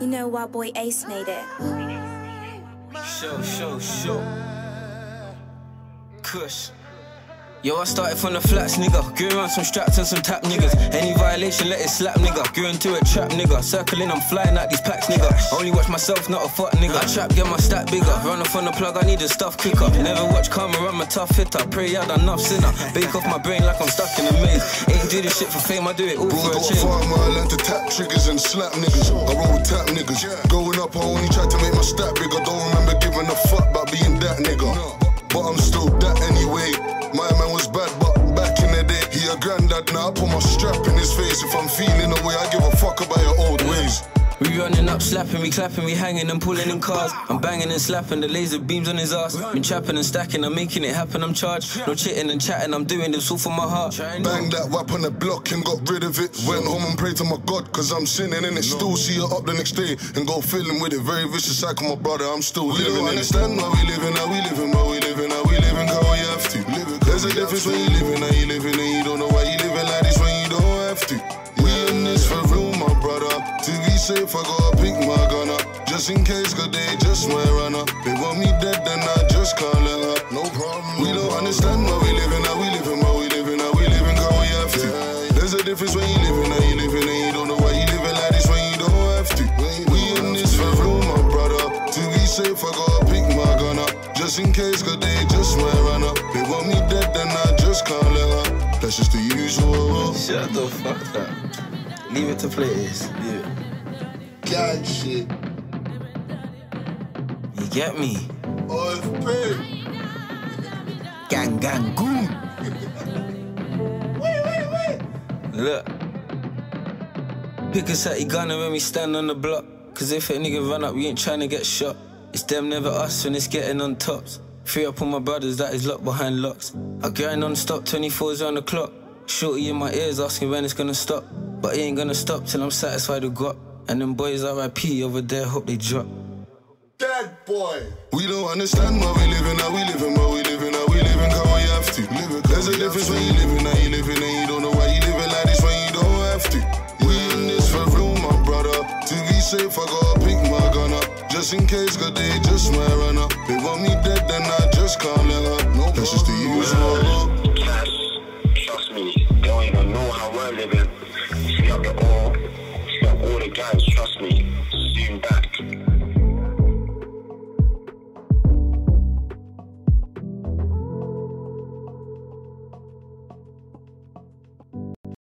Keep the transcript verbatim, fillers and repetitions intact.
You know why boy Ace made it. Show, show, show. Kush. Yo, I started from the flats, nigga. Grew around some straps and some tap niggas. Any violation, let it slap, nigga. Grew into a trap, nigga. Circling, I'm flying at these packs, nigga. Only watch myself, not a fuck, nigga. I trap, get my stat bigger. Run off on the plug, I need the stuff quicker. Never watch karma, I'm a tough hitter. Pray I'd enough sinner. Bake off my brain like I'm stuck in a maze. Ain't do this shit for fame, I do it all for a change. Born to a farm, I learned to tap triggers and slap niggas. I roll with tap niggas. Going up, I only tried to make my stat bigger. Don't remember giving a fuck about being that nigga. But I'm still that anyway. My man was bad, but back in the day, he a granddad. Now I put my strap in his face. If I'm feeling away, I give a fuck about your old ways. We running up, slapping, we clapping, we hanging and pulling in cars. I'm banging and slapping, the laser beams on his ass. Been trapping and stacking, I'm making it happen, I'm charged. No chitting and chatting, I'm doing this all for my heart. Bang that whap on the block and got rid of it. Went home and prayed to my God, cause I'm sinning in it. Still see her up the next day and go feeling with it. Very vicious cycle, my brother, I'm still living in it. We don't understand why we living, how we living, how we living, how we living, how we have to. There's a difference when you living, how you living, and you don't know why you living like this when you don't have to. We in this for real, my brother. To be safe, I gotta pick my gun up. Just in case, cause they just might run up. They want me dead, then I just can't let her. No problem. We don't understand why we living, how we living, how we living, how we living, how we have to. There's a difference when you living, how you living, and you don't know why you living like this when you don't have to. We in this for real, my brother. To be safe, I gotta pick my gun up. Just in case, cause they just might run up. They want me dead, then I just can't let her. That's just the usual. Shut the fuck up. Leave it to players. Yeah. God shit. You get me? O F P. Gang gang goon. Wait, wait, wait. Look. Pick us at your gunner when we stand on the block. Cause if a nigga run up, we ain't tryna get shot. It's them, never us, when it's getting on tops. Free up on my brothers, that is locked behind locks. I grind non-stop, twenty-fours round the clock. Shorty in my ears asking when it's gonna stop. But it ain't gonna stop till I'm satisfied with God. And them boys R I P over there, hope they drop. Dead boy. We don't understand why we living, how we living, how we living, how we living, how we have to. There's a difference when you living, how you living, and you don't know why you living like this when you don't have to. We in this for real, my brother. To be safe, I gotta pick my gun up. Just in case, cause they just might run up. They want me dead, then I just can't let her. No, that's just the